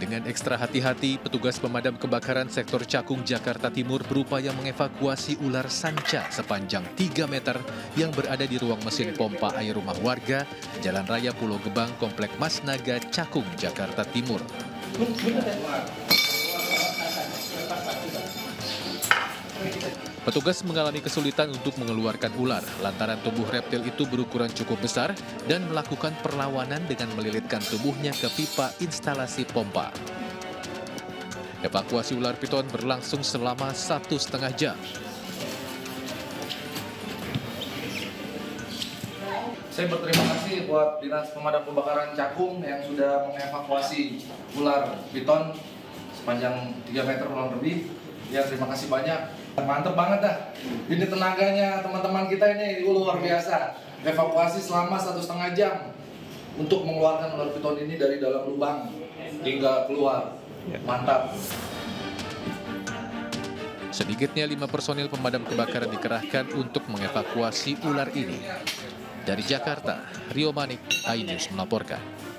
Dengan ekstra hati-hati, petugas pemadam kebakaran sektor Cakung, Jakarta Timur berupaya mengevakuasi ular sanca sepanjang 3 meter yang berada di ruang mesin pompa air rumah warga, Jalan Raya Pulau Gebang, Komplek Mas Naga, Cakung, Jakarta Timur. Petugas mengalami kesulitan untuk mengeluarkan ular lantaran tubuh reptil itu berukuran cukup besar dan melakukan perlawanan dengan melilitkan tubuhnya ke pipa instalasi pompa. Evakuasi ular piton berlangsung selama 1,5 jam. Saya berterima kasih buat Dinas Pemadam Kebakaran Cakung yang sudah mengevakuasi ular piton sepanjang 3 meter kurang lebih. Ya, terima kasih banyak. Mantep banget dah. Ini tenaganya teman-teman kita ini luar biasa. Evakuasi selama 1,5 jam untuk mengeluarkan ular piton ini dari dalam lubang hingga keluar. Mantap. Sedikitnya 5 personil pemadam kebakaran dikerahkan untuk mengevakuasi ular ini. Dari Jakarta, Rio Manik, iNews melaporkan.